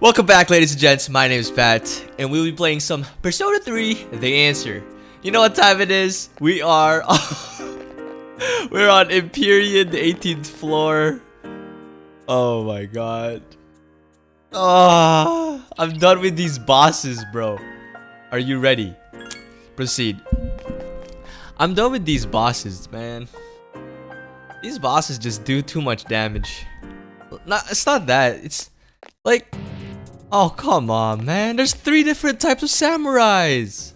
Welcome back, ladies and gents. My name is Pat, and we'll be playing some Persona 3, The Answer. You know what time it is? We are we're on Empyrean, the 18th floor. Oh my god. Oh, I'm done with these bosses, bro. Are you ready? Proceed. I'm done with these bosses, man. These bosses just do too much damage. It's not that. It's like, oh come on, man. There's three different types of samurais.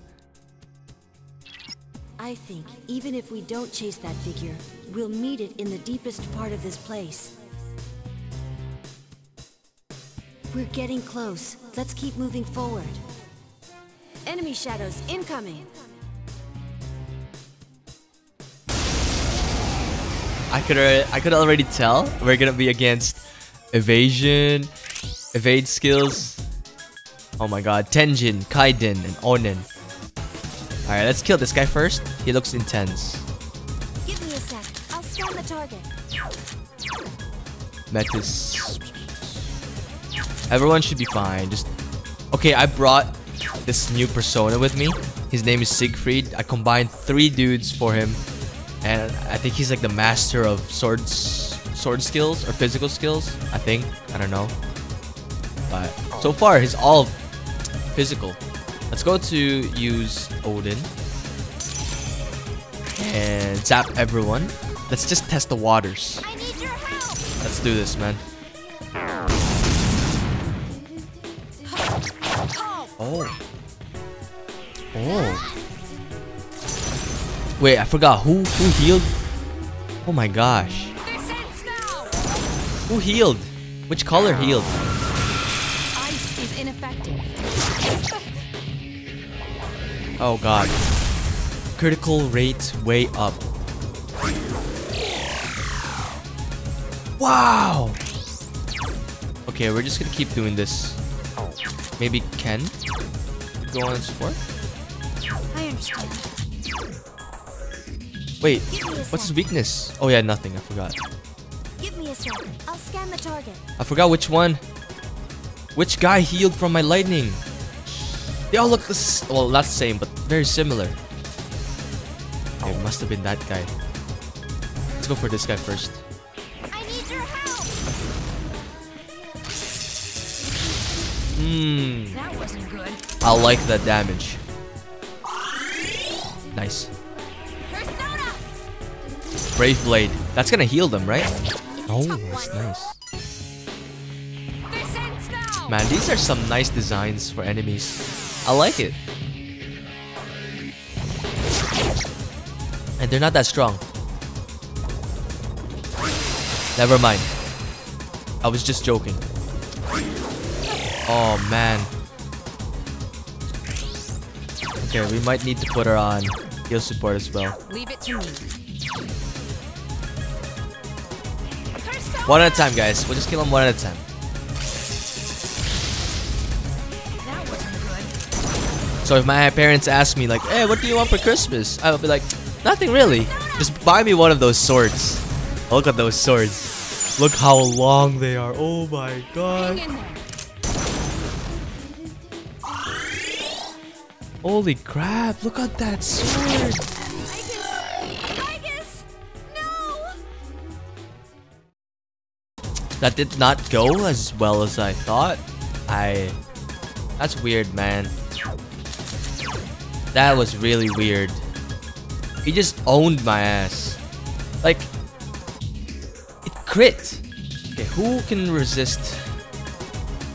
I think even if we don't chase that figure, we'll meet it in the deepest part of this place. We're getting close. Let's keep moving forward. Enemy shadows incoming. I could already tell we're gonna be against evade skills. Oh my god, Tenjin, Kaiden, and Onen. Alright, let's kill this guy first. He looks intense. Give me a sec. I'll scan the target. Metis. Everyone should be fine. Just okay, I brought this new persona with me. His name is Siegfried. I combined three dudes for him. And I think he's like the master of sword skills or physical skills, I think. I don't know. But so far, he's all physical. Let's go to use Odin. And zap everyone. Let's just test the waters. I need your help. Let's do this, man. Oh. Oh. Wait, I forgot who healed. Oh my gosh. Who healed? Which color healed? Ice is ineffective. Oh god. Critical rate way up. Wow. Okay, we're just gonna keep doing this. Maybe Ken could go on support. I understand. Wait, what's his weakness? Oh yeah, nothing. I forgot. Give me a second. I'll scan the target. I forgot which one. Which guy healed from my lightning? They all look the well, not the same, but very similar. Oh, it must have been that guy. Let's go for this guy first. I need your help. That wasn't good. I like that damage. Nice. Brave Blade. That's gonna heal them, right? Oh, that's nice. Man, these are some nice designs for enemies. I like it. And they're not that strong. Never mind. I was just joking. Oh, man. Okay, we might need to put her on heal support as well. Leave it to me. One at a time, guys. We'll just kill him one at a time. That wasn't good. So if my parents ask me like, hey, what do you want for Christmas? I'll be like, nothing really. Just buy me one of those swords. Oh, look at those swords. Look how long they are. Oh my god. Holy crap. Look at that sword. That did not go as well as I thought. That's weird, man. That was really weird. He just owned my ass. Like, it crit. Okay, who can resist?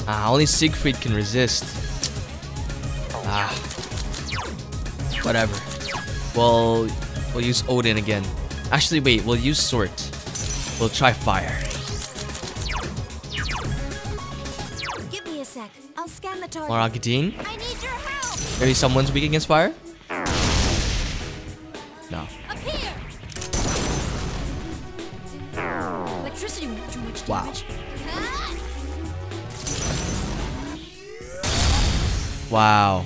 Ah, only Siegfried can resist. Ah, whatever. Well, we'll use Odin again. Actually, wait, we'll use Sword. We'll try Fire. I'll scan the target. Maragdine? I need your help. Maybe someone's weak against fire? No. Appear. Electricity won't do much damage. Wow.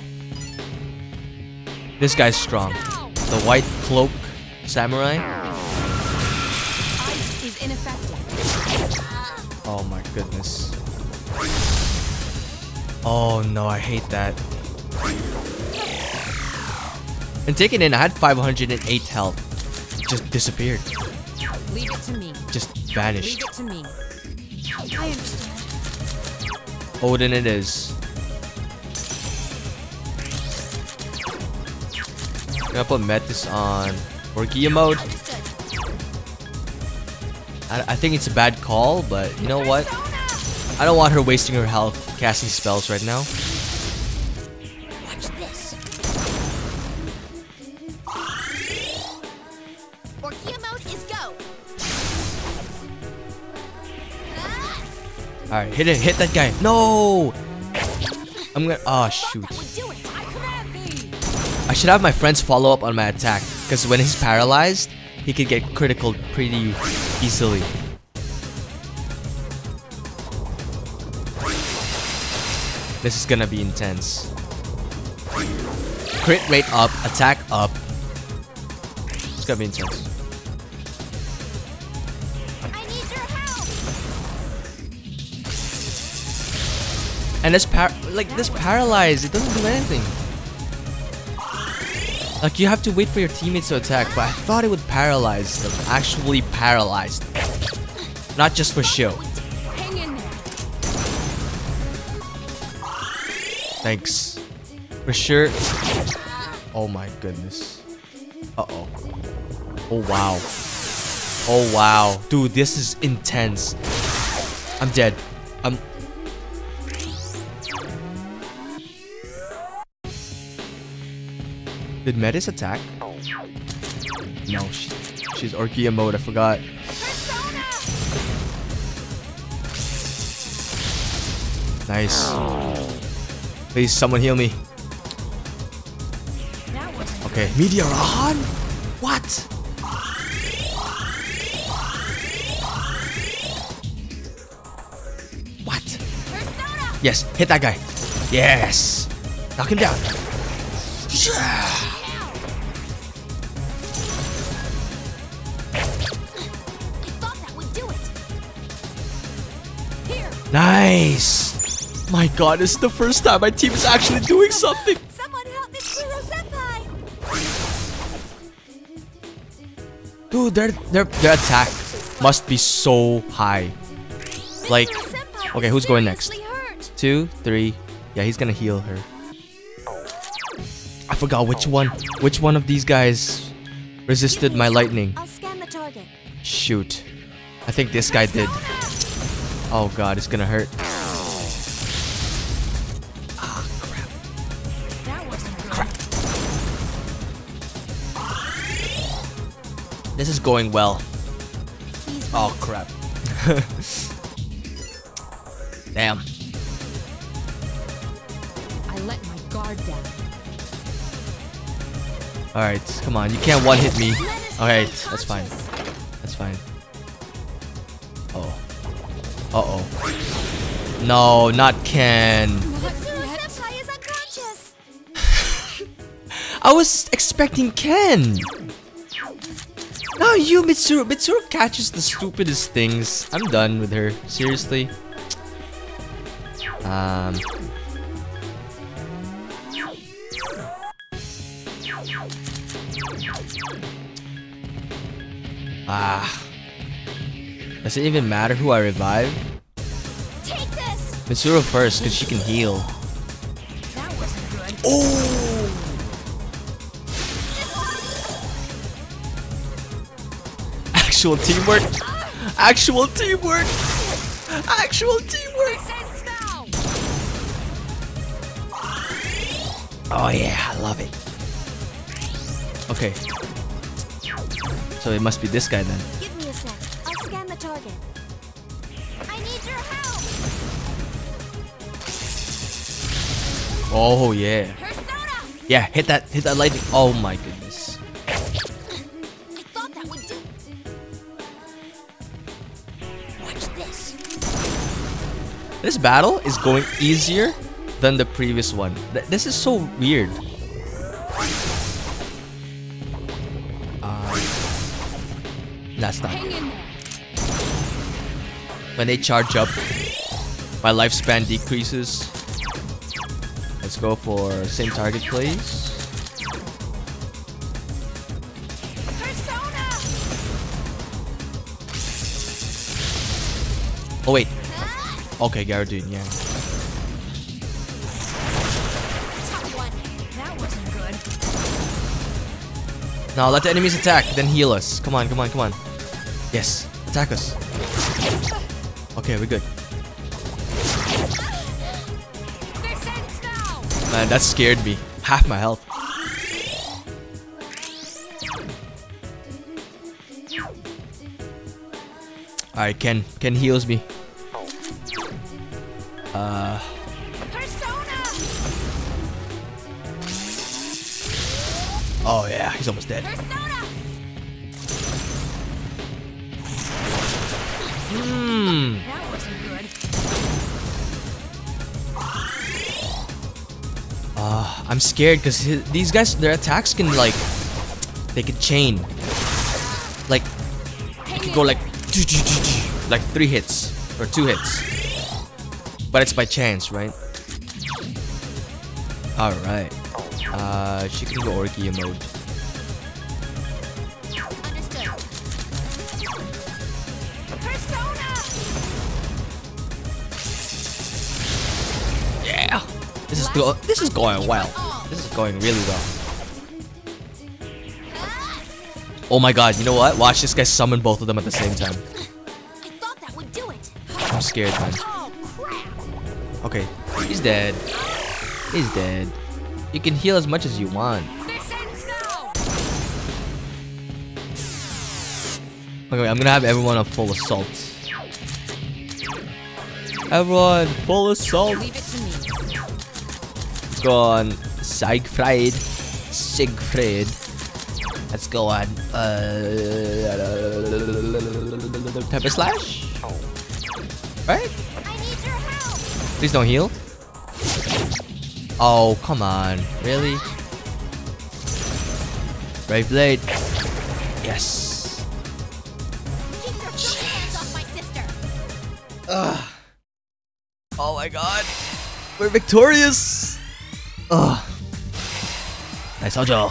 This guy's strong. The white cloak samurai. Ice is ineffective. Oh my goodness. Oh no, I hate that. And taken in, I had 508 health. Just disappeared. Leave it to me. Just vanished. Leave it to me. I understand. Odin it is. I'm gonna put Metis on Orgia mode. I think it's a bad call, but you know what? I don't want her wasting her health casting spells right now. Alright, hit that guy. No! I'm gonna, oh shoot. I should have my friends follow up on my attack, because when he's paralyzed, he could get critical pretty easily. This is gonna be intense. Crit rate up, attack up. It's gonna be intense. And this paralyzed, it doesn't do anything. Like, you have to wait for your teammates to attack, but I thought it would paralyze them. Actually paralyzed. Not just for show. Thanks. For sure. Oh my goodness. Uh-oh. Oh wow. Oh wow. Dude, this is intense. I'm dead. Did Metis attack? No, she's Orgia mode, I forgot. Persona! Nice. Please, someone heal me. Okay, Meteor on? What? What? Persona! Yes, hit that guy. Yes! Knock him down. Yeah. Nice! My god, this is the first time my team is actually doing something! Someone help Mitsuru senpai! Dude, their attack must be so high. Like, okay, who's going next? 2, 3. Yeah, he's gonna heal her. I forgot which one of these guys resisted my lightning. I'll scan the target. Shoot. I think this guy did. Oh god, it's gonna hurt. Ah, crap. That wasn't good. Crap. This is going well. Oh crap. Damn. I let my guard down. Alright, come on, you can't one hit me. Alright, that's fine. That's fine. Oh. Uh-oh. No, not Ken. I was expecting Ken. No, you, Mitsuru. Mitsuru catches the stupidest things. I'm done with her. Seriously. Does it even matter who I revive? Take this. Mitsuru first, because she can heal. That wasn't good. Oh! Actual teamwork. Actual teamwork. Actual teamwork. Oh yeah, I love it. Okay. So it must be this guy then. Oh yeah. Yeah, hit that lightning. Oh my goodness. I thought that would do. Watch this. This battle is going easier than the previous one. This is so weird. That's not good. When they charge up, my lifespan decreases. Let's go for same target, please. Oh wait. Okay, Gyarados, yeah. Now let the enemies attack, then heal us. Come on, come on, come on. Yes, attack us. Okay, we're good. Man, that scared me. Half my health. Alright, Ken heals me. Oh yeah, he's almost dead. Hmm. I'm scared because these guys, their attacks can like, they can chain. Like, it can go like, like 3 hits or 2 hits. But it's by chance, right? Alright. She can go Orgia mode. Yeah! This is going well. This is going really well. Oh my god, you know what? Watch this guy summon both of them at the same time. I'm scared, man. Okay, he's dead. He's dead. You can heal as much as you want. Okay, I'm gonna have everyone on full assault. Everyone, full assault. Let's go on Siegfried. Let's go on Temper Slash. Right? Please don't heal. Oh, come on. Really? Brave Blade. Yes. Ugh. Oh my god. We're victorious. Ugh. Nice Ojo.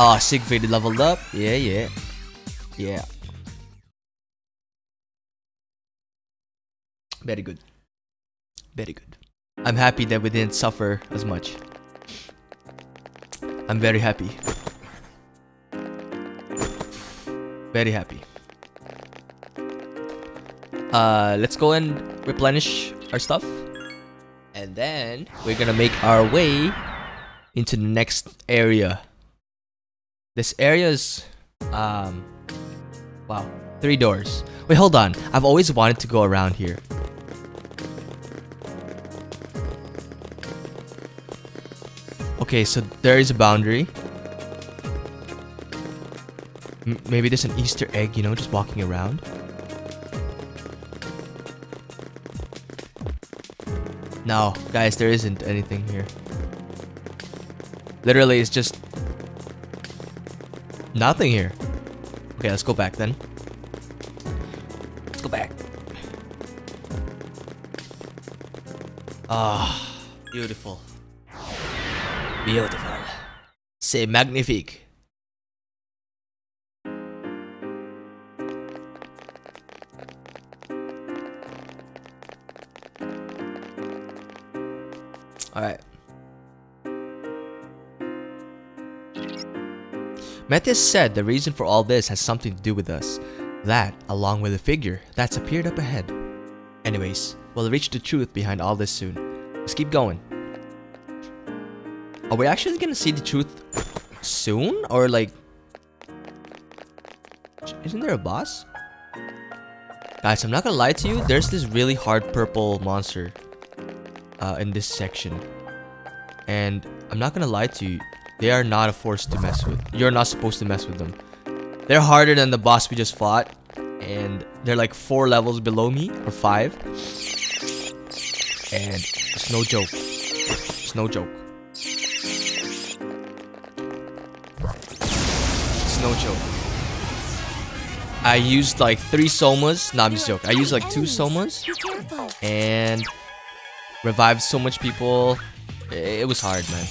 Ah, oh, Siegfried leveled up. Yeah, yeah. Yeah. Very good. Very good. I'm happy that we didn't suffer as much. I'm very happy. Very happy. Let's go and replenish our stuff. And then we're gonna make our way into the next area. This area is... wow. 3 doors. Wait, hold on. I've always wanted to go around here. Okay, so there is a boundary. Maybe there's an Easter egg, you know, just walking around. No, guys, there isn't anything here. Literally, it's just... nothing here. Okay, let's go back then. Let's go back. Ah, beautiful. Beautiful. C'est magnifique. Alright. Metis said the reason for all this has something to do with us. That, along with a figure that's appeared up ahead. Anyways, we'll reach the truth behind all this soon. Let's keep going. Are we actually gonna see the truth soon? Or like... isn't there a boss? Guys, I'm not gonna lie to you. There's this really hard purple monster in this section. And I'm not gonna lie to you. They are not a force to mess with. You're not supposed to mess with them. They're harder than the boss we just fought. And they're like 4 levels below me. Or 5. And it's no joke. It's no joke. No joke. I used like 3 somas. Nah, I'm just joking. I used like 2 somas. And revived so much people. It was hard, man.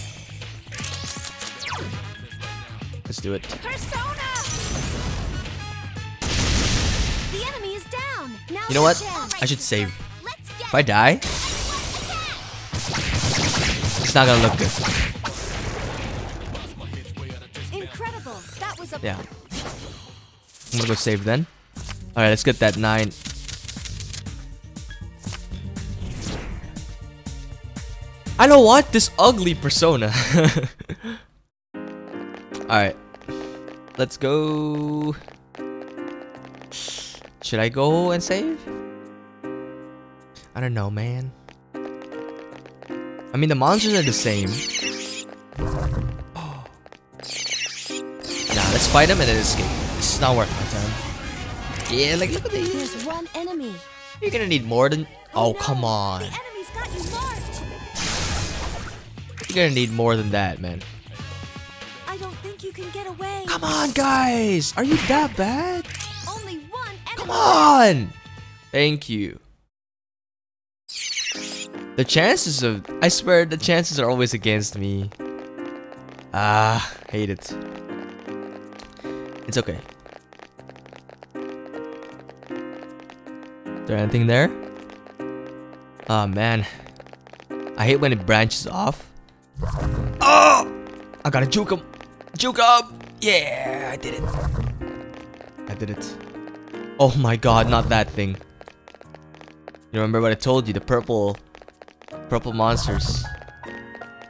Let's do it. Persona! The enemy is down. Now you know what? I should save. If I die, it's not gonna look good. Incredible. That was a yeah. I'm gonna go save then. Alright, let's get that 9. I don't want this ugly persona. Alright. Let's go. Should I go and save? I don't know, man. I mean, the monsters are the same. Nah, let's fight them and then escape. This is not worth my time. Yeah, like, look at these. There's one enemy. You're gonna need more than... Oh, come on. You're gonna need more than that, man. I don't think you can get away. Come on, guys! Are you that bad? Only one enemy. Come on! Thank you. The chances of... I swear, the chances are always against me. Ah, hate it. It's okay. Is there anything there? Oh, man. I hate when it branches off. Oh! I gotta juke him! Juke him! Yeah, I did it. I did it. Oh my god, not that thing. You remember what I told you, the purple monsters.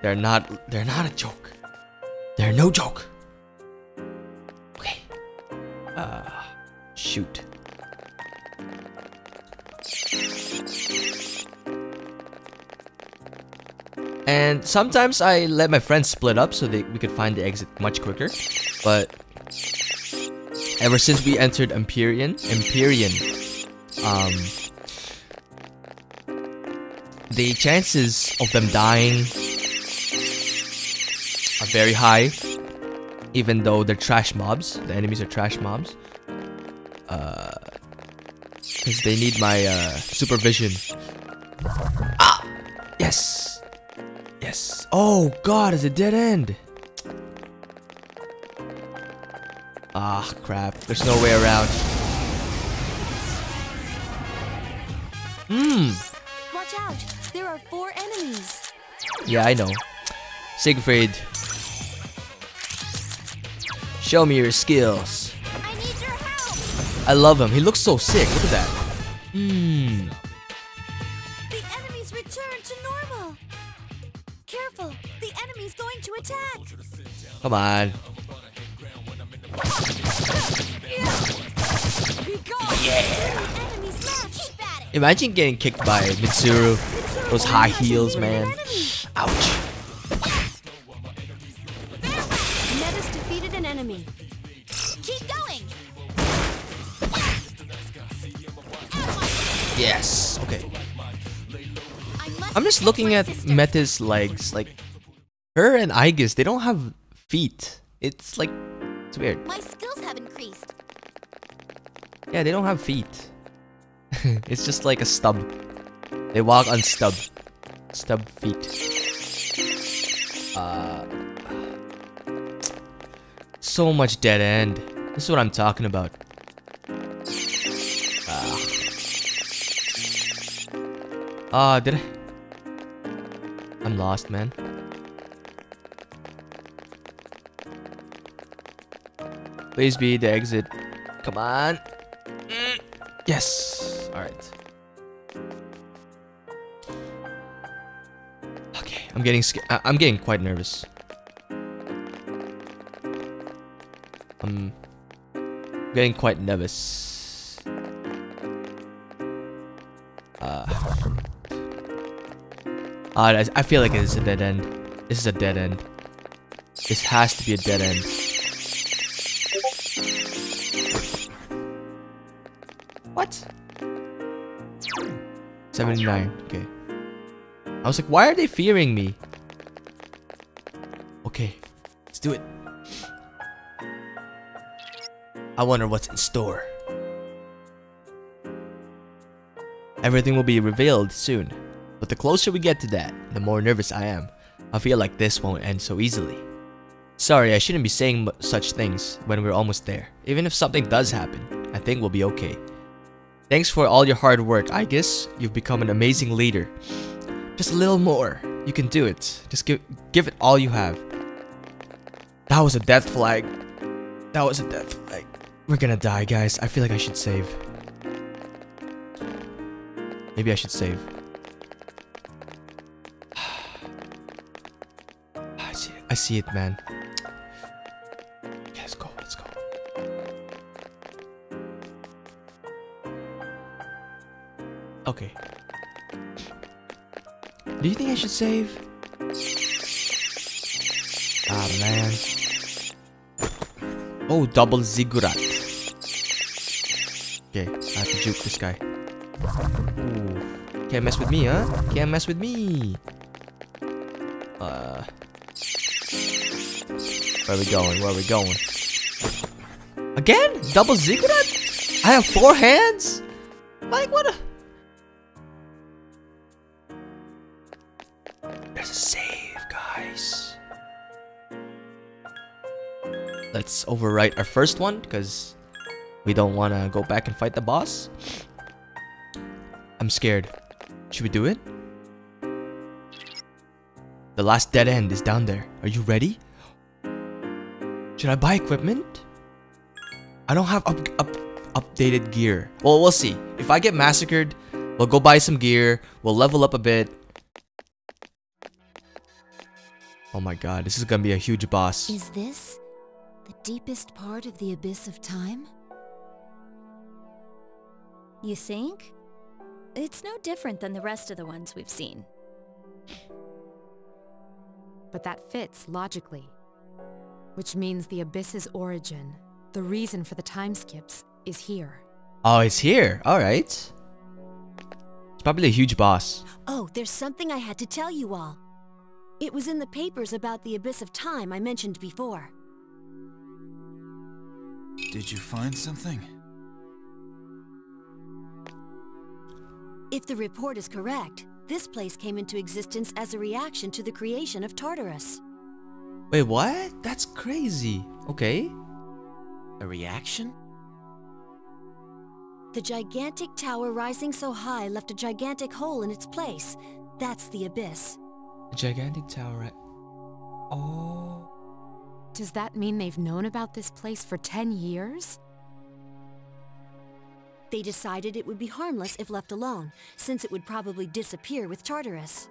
They're not a joke. They're no joke. Okay. Shoot. And sometimes I let my friends split up so we could find the exit much quicker. But ever since we entered Empyrean, the chances of them dying are very high. Even though they're trash mobs, the enemies are trash mobs. Because they need my supervision. Ah! Yes! Yes. Oh god, it's a dead end. Ah, crap. There's no way around. Watch out. There are 4 enemies. Yeah, I know. Siegfried. Show me your skills. I need your help. I love him. He looks so sick. Look at that. The enemies return to normal. Careful! The enemy's going to attack! Come on! Yeah! Imagine getting kicked by Mitsuru. Those high heels, man. Ouch! Metis defeated an enemy. Keep going! Yes! Okay. I'm just looking at Metis' legs, like, her and Aigis, they don't have feet. It's like, it's weird. My skills have increased. Yeah, they don't have feet. It's just like a stub. They walk on stub feet. So much dead end. This is what I'm talking about. Did I? I'm lost, man. Please be the exit. Come on. Yes. All right. Okay, I'm getting scared. I'm getting quite nervous. I'm getting quite nervous. I feel like it's a dead end. This is a dead end. This has to be a dead end. What? 79. Okay. I was like, why are they fearing me? Okay. Let's do it. I wonder what's in store. Everything will be revealed soon. But the closer we get to that, the more nervous I am. I feel like this won't end so easily. Sorry, I shouldn't be saying such things when we're almost there. Even if something does happen, I think we'll be okay. Thanks for all your hard work, Aigis. You've become an amazing leader. Just a little more. You can do it. Just give it all you have. That was a death flag. That was a death flag. We're gonna die, guys. I feel like I should save. Maybe I should save. I see it, man. Yeah, let's go. Let's go. Okay. Do you think I should save? Ah, man. Oh, double ziggurat. Okay, I have to juke this guy. Ooh. Can't mess with me, huh? Can't mess with me. Where are we going? Where are we going? Again? Double ziggurat? I have 4 hands? Like, what a... There's a save, guys. Let's overwrite our first one, because we don't want to go back and fight the boss. I'm scared. Should we do it? The last dead end is down there. Are you ready? Should I buy equipment? I don't have updated gear. Well, we'll see. If I get massacred, we'll go buy some gear. We'll level up a bit. Oh my god, this is gonna be a huge boss. Is this the deepest part of the abyss of time? You think? It's no different than the rest of the ones we've seen. But that fits logically. Which means the Abyss's origin, the reason for the time skips, is here. Oh, it's here. Alright. It's probably a huge boss. Oh, there's something I had to tell you all. It was in the papers about the Abyss of Time I mentioned before. Did you find something? If the report is correct, this place came into existence as a reaction to the creation of Tartarus. Wait, what? That's crazy. Okay. A reaction? The gigantic tower rising so high left a gigantic hole in its place. That's the abyss. A gigantic tower. Oh. Does that mean they've known about this place for 10 years? They decided it would be harmless if left alone, since it would probably disappear with Tartarus.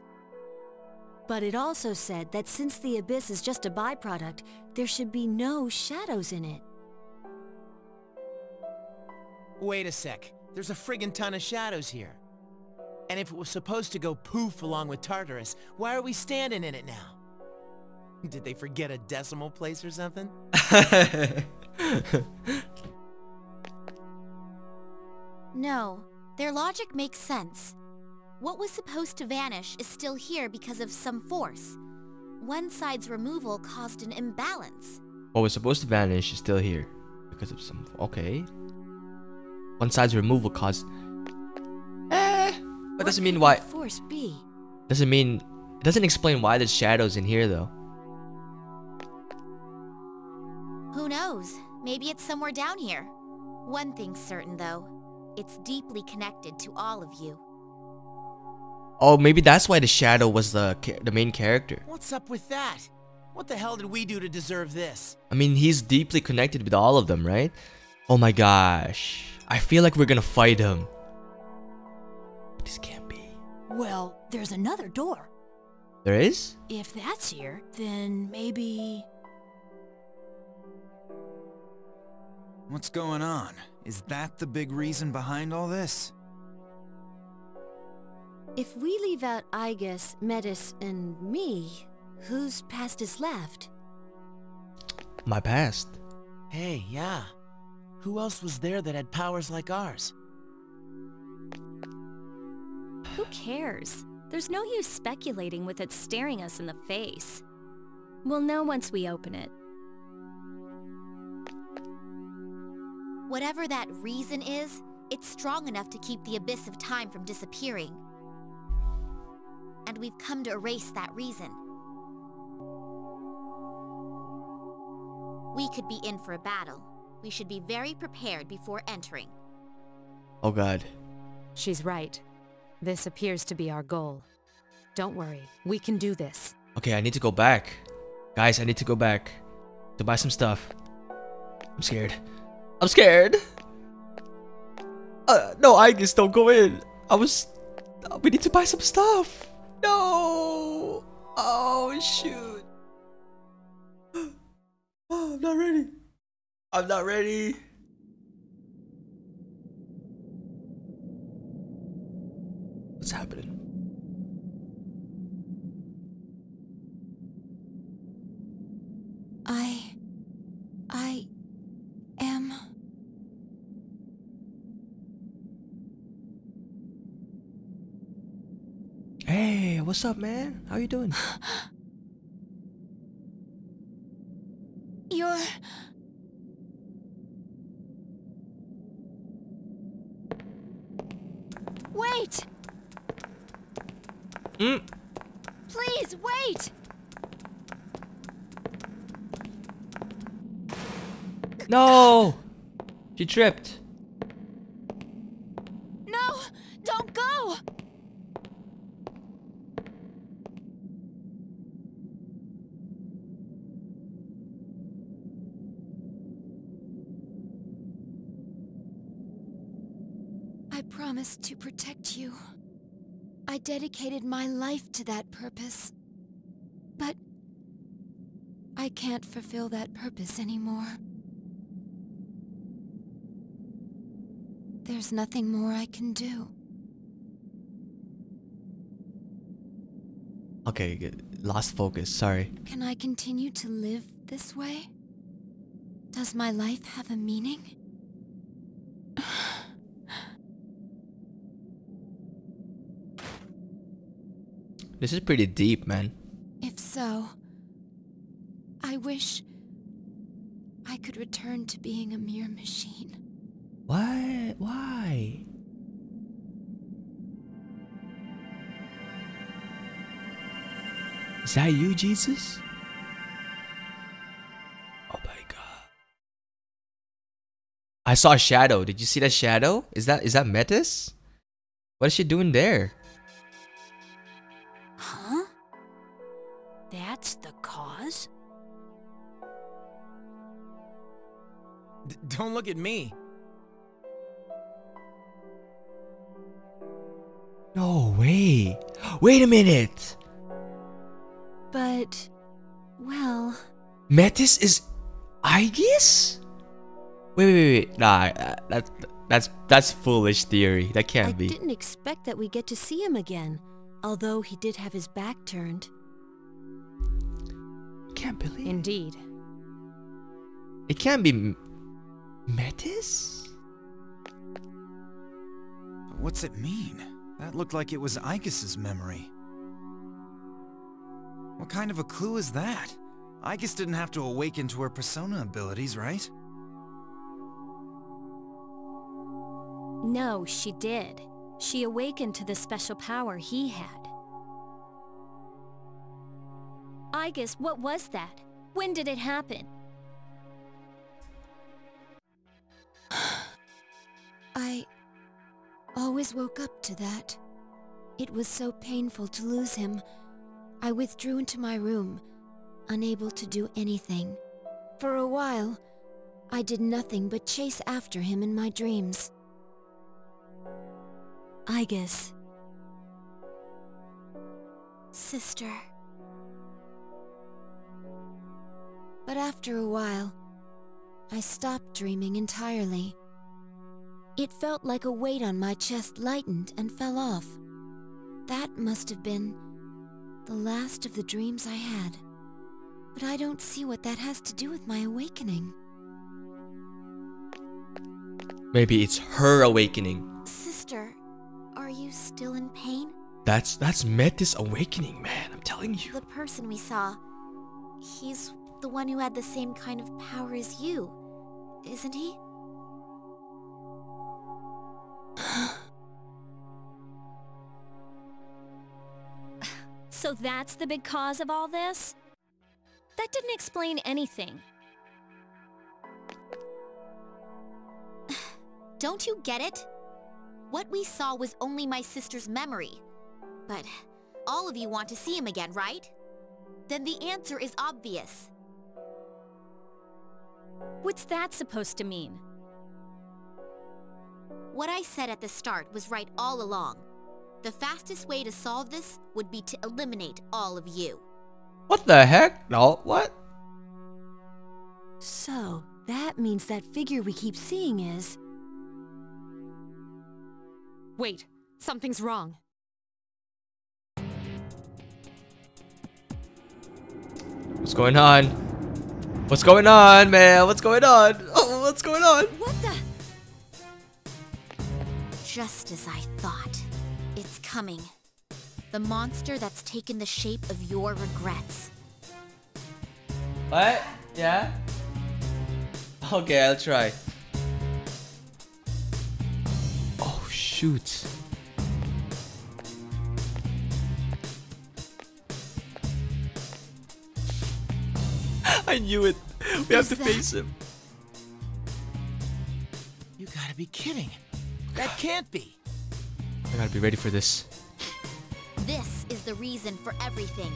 But it also said that since the abyss is just a byproduct, there should be no shadows in it. Wait a sec. There's a friggin' ton of shadows here. And if it was supposed to go poof along with Tartarus, why are we standing in it now? Did they forget a decimal place or something? No, their logic makes sense. What was supposed to vanish is still here because of some force. One side's removal caused an imbalance. What was supposed to vanish is still here because of some... Okay. One side's removal caused... But doesn't mean why... Force B? Doesn't mean... It doesn't explain why there's shadows in here, though. Who knows? Maybe it's somewhere down here. One thing's certain, though. It's deeply connected to all of you. Oh, maybe that's why the shadow was the main character. What's up with that? What the hell did we do to deserve this? I mean, he's deeply connected with all of them, right? Oh my gosh. I feel like we're gonna fight him. But this can't be. Well, there's another door. There is? If that's here, then maybe... What's going on? Is that the big reason behind all this? If we leave out Aigis, Metis, and me, whose past is left? My past. Hey, yeah. Who else was there that had powers like ours? Who cares? There's no use speculating with it staring us in the face. We'll know once we open it. Whatever that reason is, it's strong enough to keep the abyss of time from disappearing. and we've come to erase that reason. We could be in for a battle. We should be very prepared before entering. Oh God. She's right. This appears to be our goal. Don't worry, we can do this. Okay, I need to go back. Guys, I need to go back to buy some stuff. I'm scared. I'm scared! No, Aegis, don't go in. We need to buy some stuff. No! Oh, shoot. Oh, I'm not ready. I'm not ready. What's happening? I am... Hey, what's up, man? How you doing? You're... Wait! Please, wait! No! She tripped. No! Don't go! I promised to protect you. I dedicated my life to that purpose. But... I can't fulfill that purpose anymore. There's nothing more I can do. Okay, good. Lost focus, sorry. Can I continue to live this way? Does my life have a meaning? This is pretty deep, man. If so, I wish I could return to being a mere machine. What? Why? Is that you, Jesus? Oh my God! I saw a shadow. Did you see that shadow? Is that Metis? What is she doing there? Huh? That's the cause? Don't look at me. No way. Wait a minute. But, well... Metis is Aegis? Wait. Nah, that's foolish theory. That can't be. I didn't expect that we get to see him again. Although he did have his back turned. Can't believe... Indeed. It can't be... Metis? What's it mean? That looked like it was Aegis's memory. What kind of a clue is that? Aegis didn't have to awaken to her persona abilities, right? No, she did. She awakened to the special power he had. Aegis, what was that? When did it happen? I... always woke up to that. It was so painful to lose him. I withdrew into my room, unable to do anything. For a while, I did nothing but chase after him in my dreams. Aegis. Sister. But after a while, I stopped dreaming entirely. It felt like a weight on my chest lightened and fell off. That must have been the last of the dreams I had. But I don't see what that has to do with my awakening. Maybe it's her awakening. Sister, are you still in pain? That's Metis awakening, man. I'm telling you. The person we saw, he's the one who had the same kind of power as you, isn't he? So that's the big cause of all this? That didn't explain anything. Don't you get it? What we saw was only my sister's memory. But all of you want to see him again, right? Then the answer is obvious. What's that supposed to mean? What I said at the start was right all along. The fastest way to solve this would be to eliminate all of you. What the heck? No, what? So, that means that figure we keep seeing is... Wait, something's wrong. What's going on? What's going on, man? What's going on? Oh, what's going on? What the... Just as I thought. It's coming. The monster that's taken the shape of your regrets. What? Yeah? Okay, I'll try. Oh, shoot. I knew it. We have to face him. You gotta be kidding. That can't be. I gotta be ready for this. This is the reason for everything.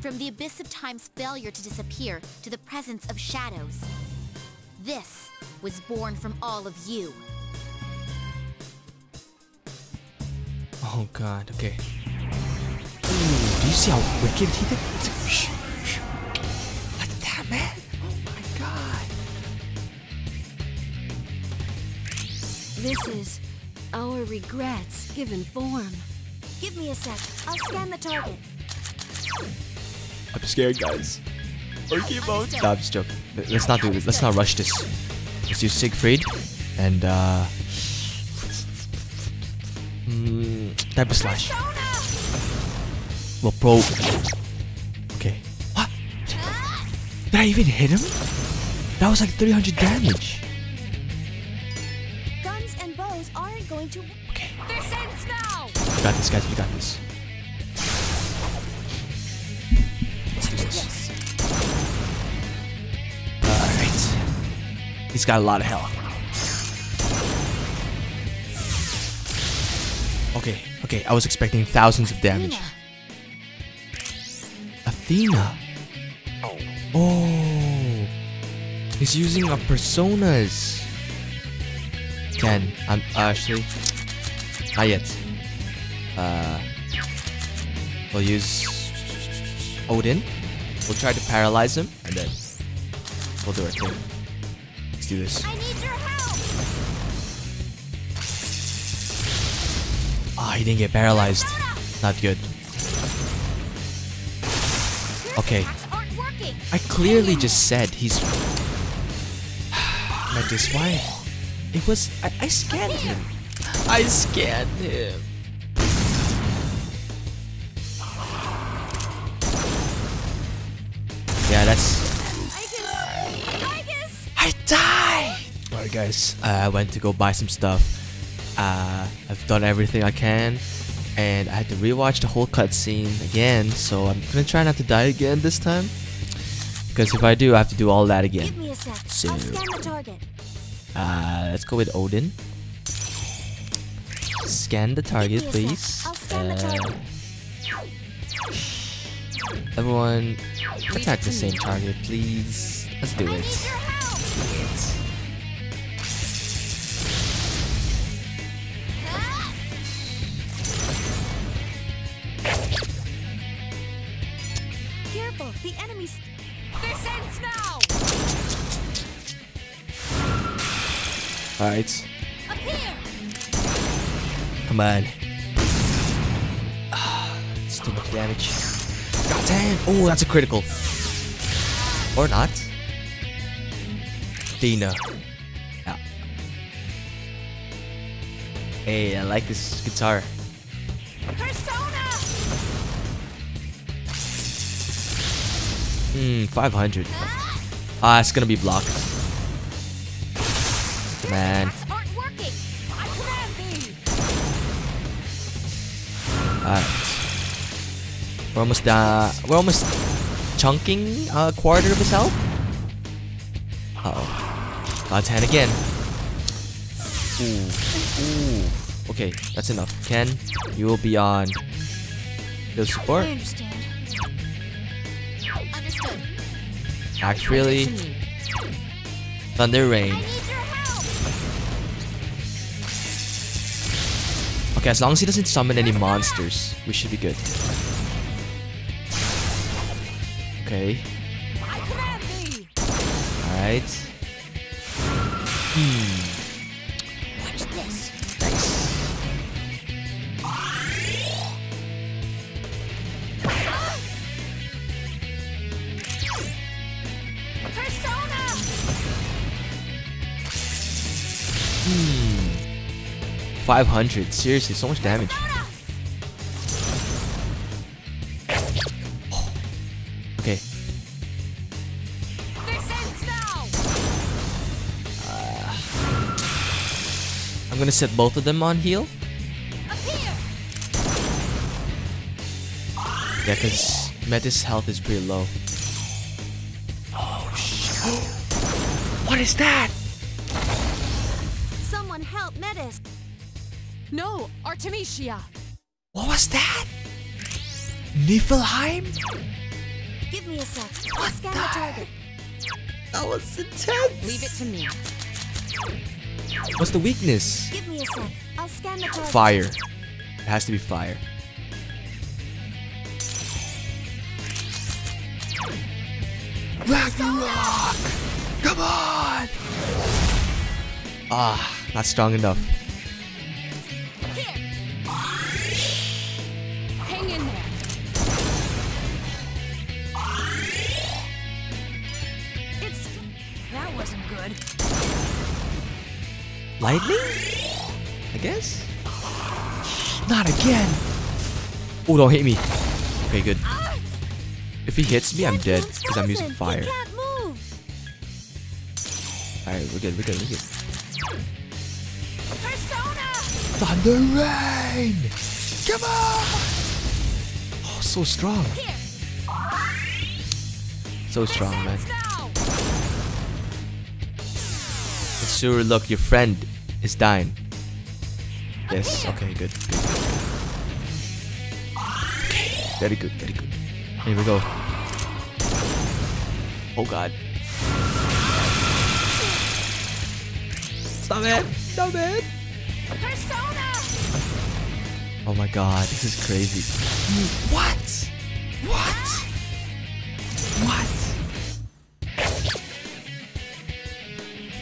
From the abyss of time's failure to disappear to the presence of shadows. This was born from all of you. Oh god, okay. Ooh, do you see how wicked he did? What the man? Oh my god. This is our regrets given form. Give me a sec. I'll scan the target. I'm scared, guys. Okay, mode. Nah, I'm just joking. Let's not do this. Let's not rush this. Let's use Siegfried and type of slash. Well, bro. Okay. What? Did I even hit him? That was like 300 damage. Guns and bows aren't going to. Okay. We got this, guys. We got this. Let's do this. Alright. He's got a lot of health. Okay, okay. I was expecting thousands of damage. Athena. Oh. He's using our personas. Ken, I'm actually... Not yet. We'll use Odin. We'll try to paralyze him, and then we'll do our thing. Let's do this. I need your help. Ah, he didn't get paralyzed. Not good. Okay. I clearly just said he's. Metis, why? It was. I scanned him. I scanned him. Yeah, that's... Aigis! I died! Alright guys, I went to go buy some stuff. I've done everything I can. And I had to rewatch the whole cutscene again. So I'm gonna try not to die again this time. Because if I do, I have to do all that again. Give me a sec. So, I'll scan the target. Let's go with Odin. Scan the target, please. I'll scan the target. Everyone, attack the same target, please. Let's do it. Careful, the enemies. They're sent now. All right. Up here. Come on. It's too much damage. God damn! Oh, that's a critical. Or not. Athena. Yeah. Hey, I like this guitar. Persona. 500. Ah, it's gonna be blocked. Man. Alright. We're almost chunking a quarter of his health. Uh-oh. God's hand again. Ooh. Okay, that's enough. Ken, you will be on build support. I understand. Understood. Act really. Thunder Reign. Okay, as long as he doesn't summon any monsters, we should be good. Okay. Alright. Watch this. Persona. Hmm. 500. Seriously, so much damage. Okay. I'm gonna set both of them on heal. Yeah, cause Metis' health is pretty low. Oh shit! What is that? Someone help Metis! No, Artemisia! What was that? Niflheim? Give me a sec. What scan the target. That was intense. Leave it to me. What's the weakness? Give me a sec. I'll scan the target. Fire. It has to be fire. Ragnarok! Come on! Ah, not strong enough. Lightning? I guess? Not again! Oh, don't hit me. Okay, good. If he hits me, I'm dead because I'm using fire. Alright, we're good. Thunder Rain! Come on! Oh, so strong. So strong, man. Mitsuru, look, your friend is dying. Yes, okay, good. Okay, very good. Here we go. Oh god. Stop it! Persona! Oh my god, this is crazy. What?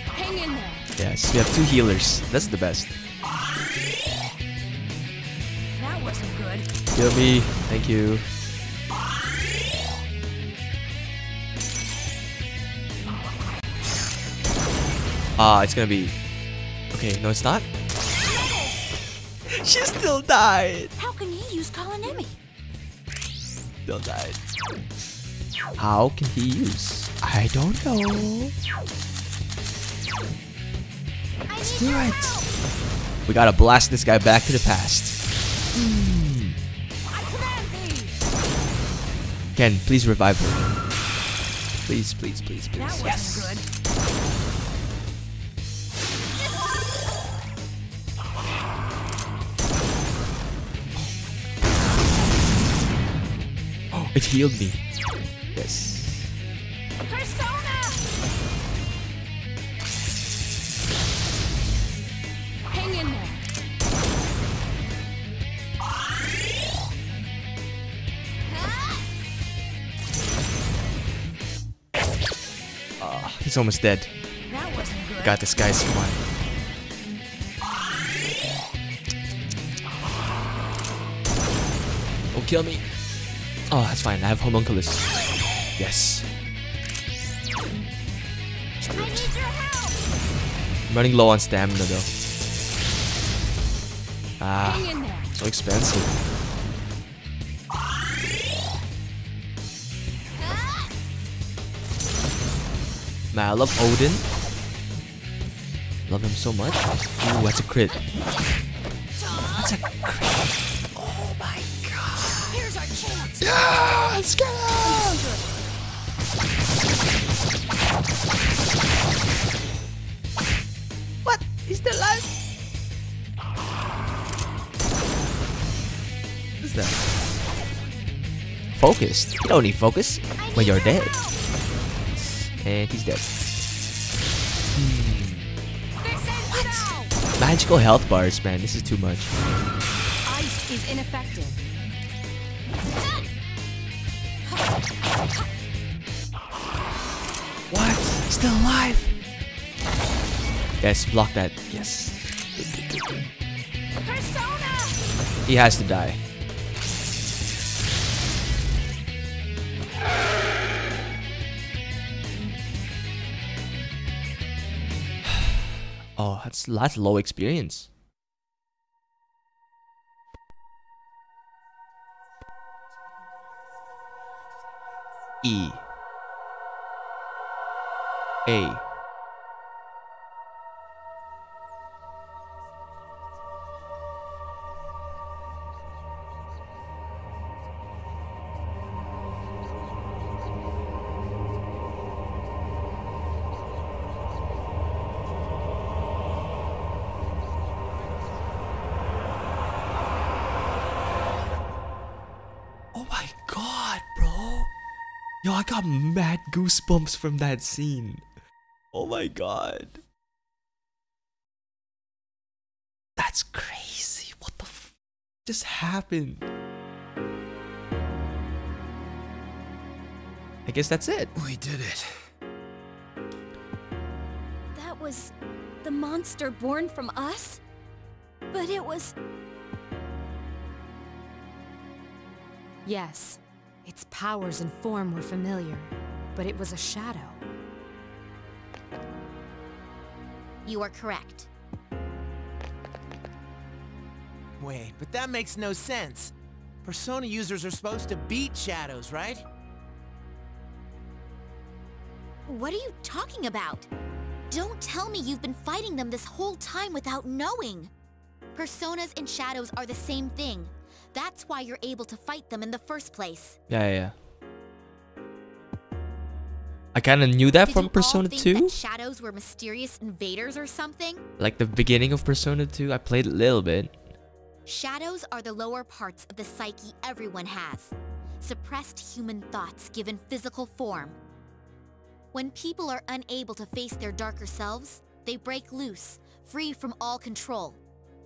Hang in there. Yes, we have two healers. That's the best. That wasn't good. Heal me. Thank you. It's gonna be... Okay, no it's not. She still died! How can he use Kalanemi? Still died. How can he use? I don't know. Let's do it! We gotta blast this guy back to the past. Ken, please revive her. Please. That wasn't good. It healed me. Yes. Persona! Hang in there. He's almost dead. That wasn't good. Got this, guys. Come on. Don't kill me. Oh, that's fine. I have Homunculus. Yes. I'm running low on stamina though. Ah, so expensive. Man, I love Odin. Love him so much. Ooh, that's a crit. That's a crit. Oh my god. Here's our chance. Yes! Get out! What? He's still alive? What is that? Focused. You don't need focus when you're dead. And he's dead. What? Magical health bars, man. This is too much. Ice is ineffective. What? Still alive? Yes, block that. Yes. Persona! He has to die. Oh, that's low experience. E. A. I got mad goosebumps from that scene. Oh my god. That's crazy. What the f just happened? I guess that's it. We did it. That was the monster born from us? But it was... Yes. Its powers and form were familiar, but it was a shadow. You are correct. Wait, but that makes no sense. Persona users are supposed to beat shadows, right? What are you talking about? Don't tell me you've been fighting them this whole time without knowing. Personas and shadows are the same thing. That's why you're able to fight them in the first place. Yeah. I kind of knew that from Persona 2. Shadows were mysterious invaders or something? Like the beginning of Persona 2, I played a little bit. Shadows are the lower parts of the psyche everyone has. Suppressed human thoughts given physical form. When people are unable to face their darker selves, they break loose, free from all control.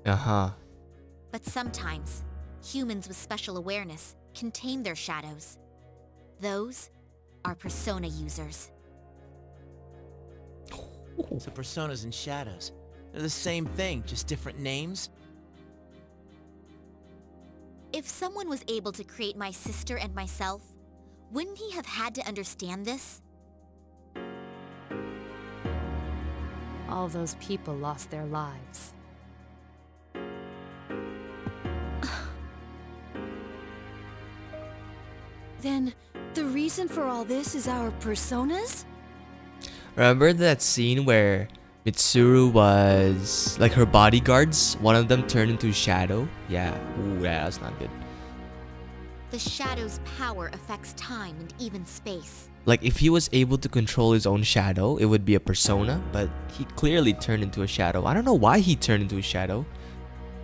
But sometimes... humans with special awareness contain their shadows. Those are persona users. So personas and shadows, they're the same thing, just different names? If someone was able to create my sister and myself, wouldn't he have had to understand this? All those people lost their lives. Then, the reason for all this is our personas? Remember that scene where Mitsuru was... like her bodyguards? One of them turned into a shadow? Yeah. Ooh, yeah, that's not good. The shadow's power affects time and even space. Like, if he was able to control his own shadow, it would be a persona, but he clearly turned into a shadow. I don't know why he turned into a shadow.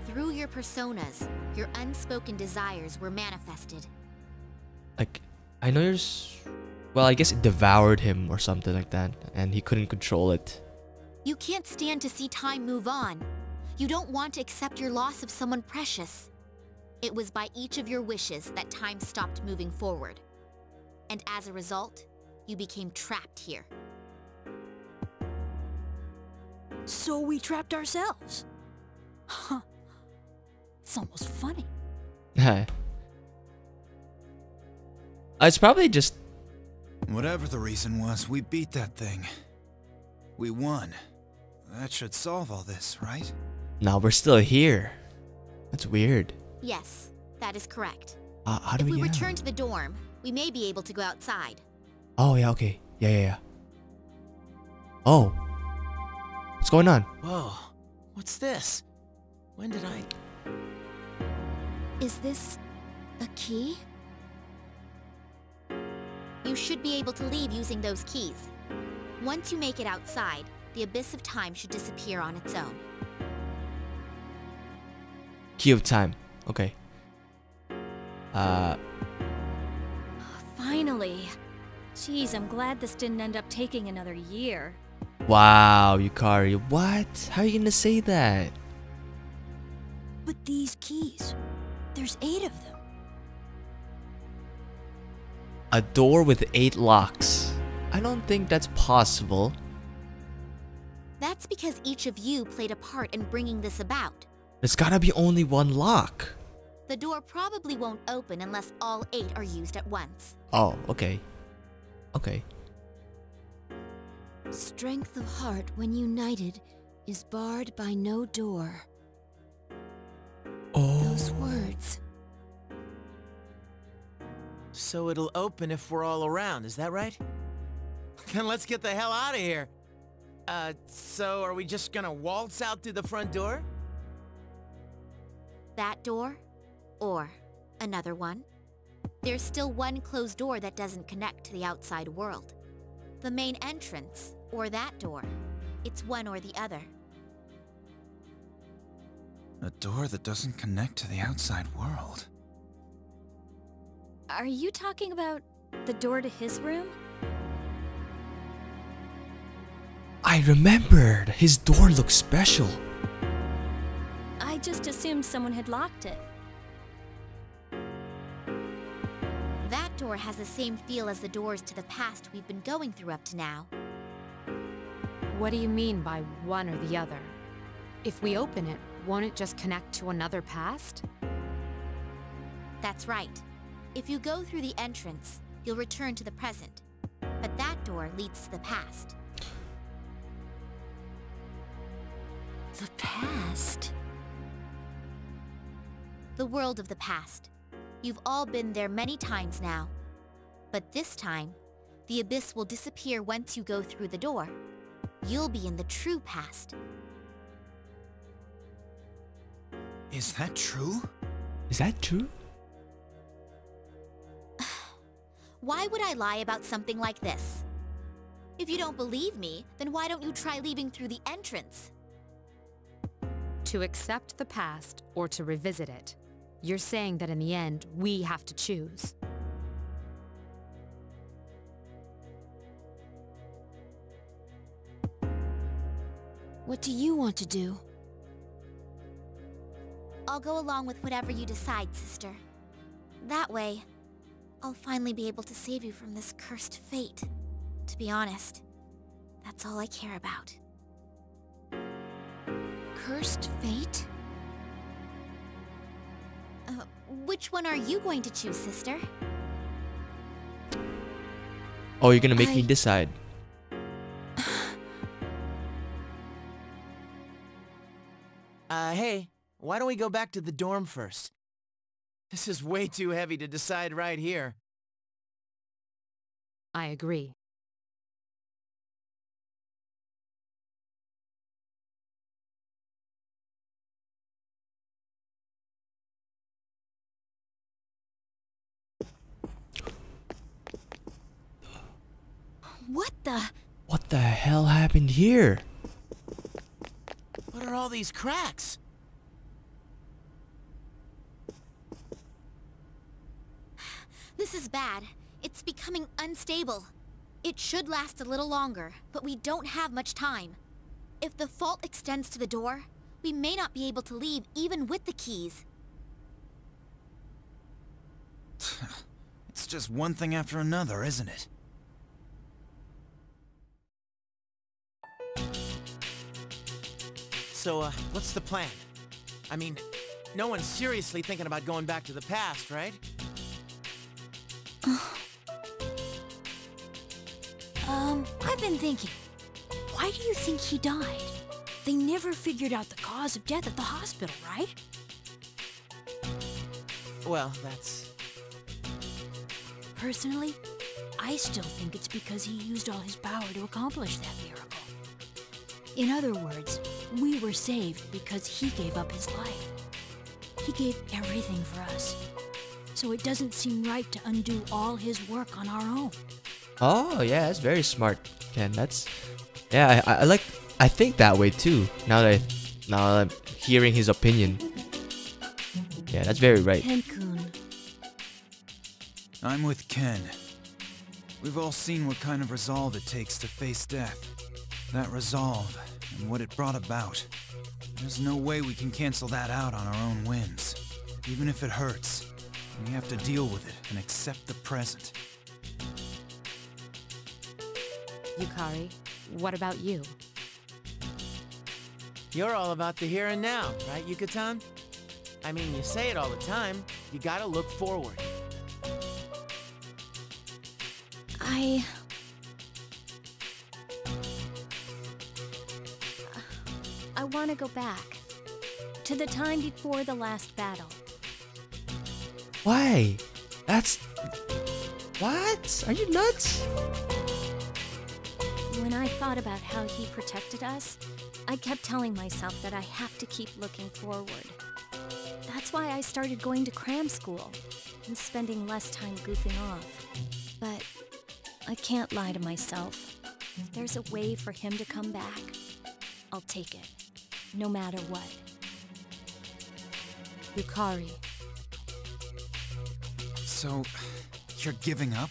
Through your personas, your unspoken desires were manifested. Like, I know there's... well, I guess it devoured him or something like that, and he couldn't control it. You can't stand to see time move on. You don't want to accept your loss of someone precious. It was by each of your wishes that time stopped moving forward. And as a result, you became trapped here. So we trapped ourselves? Huh. It's almost funny. Hi. It's probably just... whatever the reason was, we beat that thing. We won. That should solve all this, right? No, we're still here. That's weird. Yes, that is correct. How do we get out? If we return to the dorm, we may be able to go outside. Oh, yeah, okay. Yeah. Oh. What's going on? Whoa. What's this? When did I... Is this... a key? You should be able to leave using those keys. Once you make it outside, the abyss of time should disappear on its own. Key of time. Okay. Finally. Jeez, I'm glad this didn't end up taking another year. Wow, Yukari, what? How are you gonna say that? But these keys, there's 8 of them. A door with 8 locks. I don't think that's possible. That's because each of you played a part in bringing this about. There's gotta be only one lock. The door probably won't open unless all 8 are used at once. Oh, okay. Okay. Strength of heart when united is barred by no door. Oh. Those words. So it'll open if we're all around, is that right? Then let's get the hell out of here. So are we just gonna waltz out through the front door? That door? Or another one? There's still one closed door that doesn't connect to the outside world. The main entrance, or that door. It's one or the other. A door that doesn't connect to the outside world. Are you talking about the door to his room? I remembered! His door looked special. I just assumed someone had locked it. That door has the same feel as the doors to the past we've been going through up to now. What do you mean by one or the other? If we open it, won't it just connect to another past? That's right. If you go through the entrance, you'll return to the present. But that door leads to the past. The past? The world of the past. You've all been there many times now. But this time, the abyss will disappear once you go through the door. You'll be in the true past. Is that true? Is that true? Why would I lie about something like this? If you don't believe me, then why don't you try leaving through the entrance? To accept the past or to revisit it. You're saying that in the end, we have to choose. What do you want to do? I'll go along with whatever you decide, sister. That way, I'll finally be able to save you from this cursed fate. To be honest, that's all I care about. Cursed fate? Which one are you going to choose, sister? Oh, you're gonna make me decide. Hey, why don't we go back to the dorm first? This is way too heavy to decide right here. I agree. What the hell happened here? What are all these cracks? This is bad. It's becoming unstable. It should last a little longer, but we don't have much time. If the fault extends to the door, we may not be able to leave even with the keys. It's just one thing after another, isn't it? So, what's the plan? I mean, no one's seriously thinking about going back to the past, right? I've been thinking. Why do you think he died? They never figured out the cause of death at the hospital, right? Well, that's... Personally, I still think it's because he used all his power to accomplish that miracle. In other words, we were saved because he gave up his life. He gave everything for us. So it doesn't seem right to undo all his work on our own. Oh yeah, that's very smart, Ken. That's, yeah, I like, I think that way too. Now that I'm hearing his opinion. Yeah, that's very right. Ken-kun. I'm with Ken. We've all seen what kind of resolve it takes to face death. That resolve and what it brought about. There's no way we can cancel that out on our own whims. Even if it hurts, we have to deal with it and accept the present. Yukari, what about you? You're all about the here and now, right, Yuka-tan? I mean, you say it all the time. You gotta look forward. I want to go back to the time before the last battle. Why? That's... What? Are you nuts? When I thought about how he protected us, I kept telling myself that I have to keep looking forward. That's why I started going to cram school and spending less time goofing off. But I can't lie to myself. If there's a way for him to come back, I'll take it, no matter what. Yukari. So, you're giving up?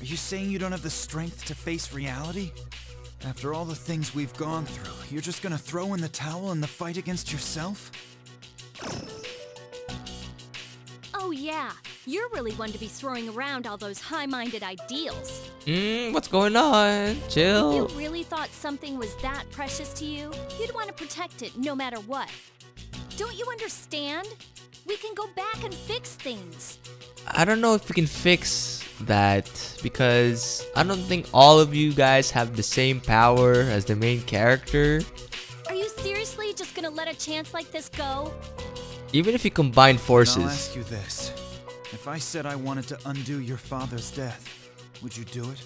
Are you saying you don't have the strength to face reality? After all the things we've gone through, you're just gonna throw in the towel in the fight against yourself? Oh yeah, you're really one to be throwing around all those high-minded ideals. What's going on? Chill. If you really thought something was that precious to you, you'd want to protect it no matter what. Don't you understand? We can go back and fix things. I don't know if we can fix that because I don't think all of you guys have the same power as the main character. Are you seriously just gonna let a chance like this go? Even if you combine forces. I'll ask you this. If I said I wanted to undo your father's death, would you do it?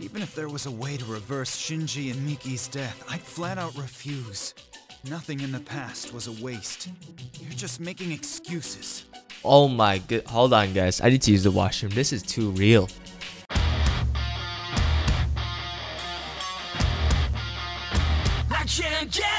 Even if there was a way to reverse Shinji and Miki's death, I'd flat out refuse. Nothing in the past was a waste. You're just making excuses. Oh my god. Hold on guys, I need to use the washroom. This is too real. I can't get